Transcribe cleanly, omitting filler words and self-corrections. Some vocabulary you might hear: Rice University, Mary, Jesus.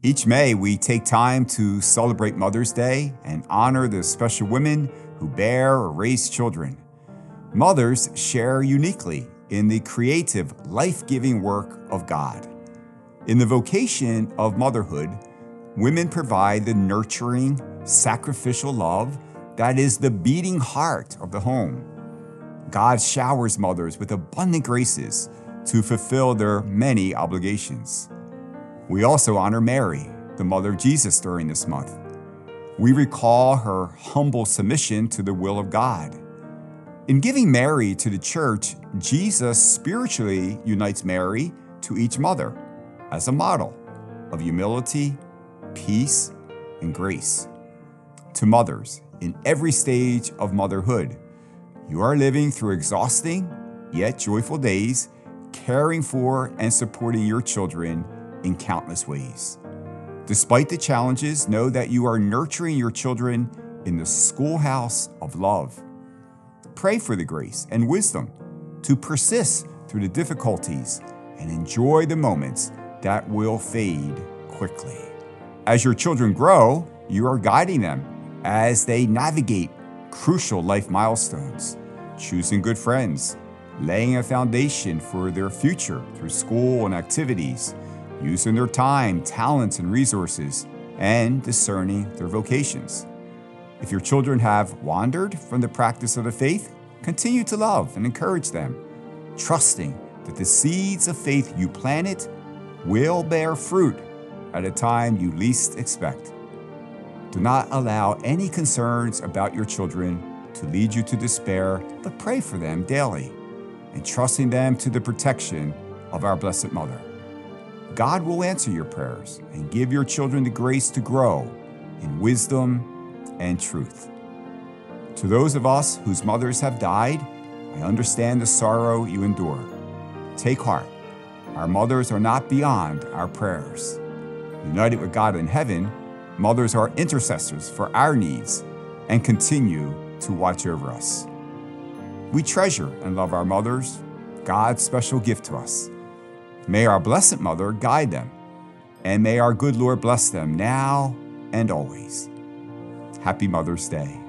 Each May, we take time to celebrate Mother's Day and honor the special women who bear or raise children. Mothers share uniquely in the creative, life-giving work of God. In the vocation of motherhood, women provide the nurturing, sacrificial love that is the beating heart of the home. God showers mothers with abundant graces to fulfill their many obligations. We also honor Mary, the mother of Jesus, during this month. We recall her humble submission to the will of God. In giving Mary to the church, Jesus spiritually unites Mary to each mother as a model of humility, peace, and grace. To mothers in every stage of motherhood, you are living through exhausting yet joyful days, caring for and supporting your children in countless ways. Despite the challenges, know that you are nurturing your children in the schoolhouse of love. Pray for the grace and wisdom to persist through the difficulties and enjoy the moments that will fade quickly. As your children grow, you are guiding them as they navigate crucial life milestones, choosing good friends, laying a foundation for their future through school and activities, using their time, talents, and resources, and discerning their vocations. If your children have wandered from the practice of the faith, continue to love and encourage them, trusting that the seeds of faith you planted will bear fruit at a time you least expect. Do not allow any concerns about your children to lead you to despair, but pray for them daily, entrusting them to the protection of our Blessed Mother. God will answer your prayers and give your children the grace to grow in wisdom and truth. To those of us whose mothers have died, I understand the sorrow you endure. Take heart. Our mothers are not beyond our prayers. United with God in heaven, mothers are intercessors for our needs and continue to watch over us. We treasure and love our mothers, God's special gift to us. May our Blessed Mother guide them, and may our good Lord bless them now and always. Happy Mother's Day.